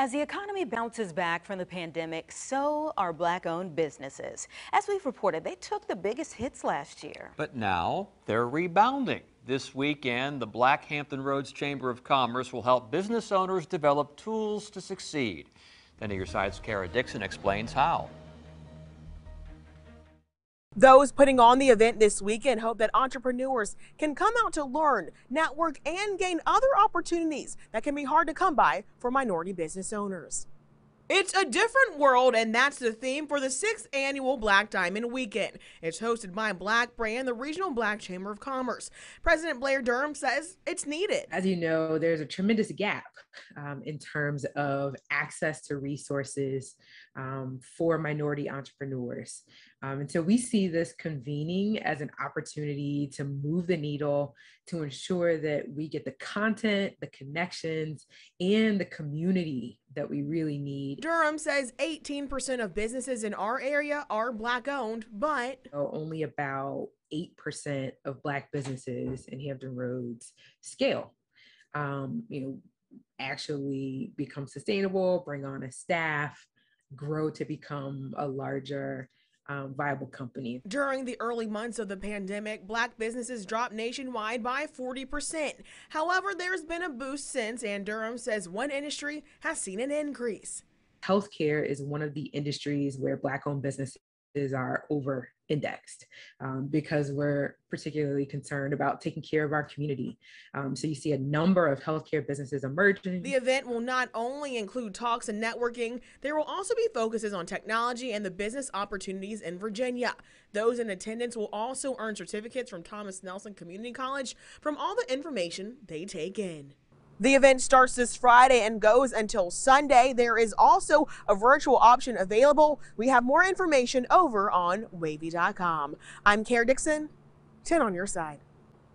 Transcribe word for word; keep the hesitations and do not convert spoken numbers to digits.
As the economy bounces back from the pandemic, so are black-owned businesses. As we've reported, they took the biggest hits last year. But now they're rebounding. This weekend, the Black Hampton Roads Chamber of Commerce will help business owners develop tools to succeed. Then to your side's Kara Dixon explains how. Those putting on the event this weekend hope that entrepreneurs can come out to learn, network, and gain other opportunities that can be hard to come by for minority business owners. It's a different world, and that's the theme for the sixth annual Black Diamond Weekend. It's hosted by Black Brand, the regional Black Chamber of Commerce. President Blair Durham says it's needed. As you know, there's a tremendous gap um, in terms of access to resources um, for minority entrepreneurs. Um, and so we see this convening as an opportunity to move the needle, to ensure that we get the content, the connections, and the community that we really need. Durham says eighteen percent of businesses in our area are black owned, but only about eight percent of black businesses in Hampton Roads scale, um, you know, actually become sustainable, bring on a staff, grow to become a larger Um, viable company. During the early months of the pandemic, black businesses dropped nationwide by forty percent. However, there's been a boost since, and Durham says one industry has seen an increase. Healthcare is one of the industries where black-owned businesses are over indexed um, because we're particularly concerned about taking care of our community. Um, so you see a number of healthcare businesses emerging. The event will not only include talks and networking, there will also be focuses on technology and the business opportunities in Virginia. Those in attendance will also earn certificates from Thomas Nelson Community College from all the information they take in. The event starts this Friday and goes until Sunday. There is also a virtual option available. We have more information over on wavy dot com. I'm Kara Dixon, ten on your side.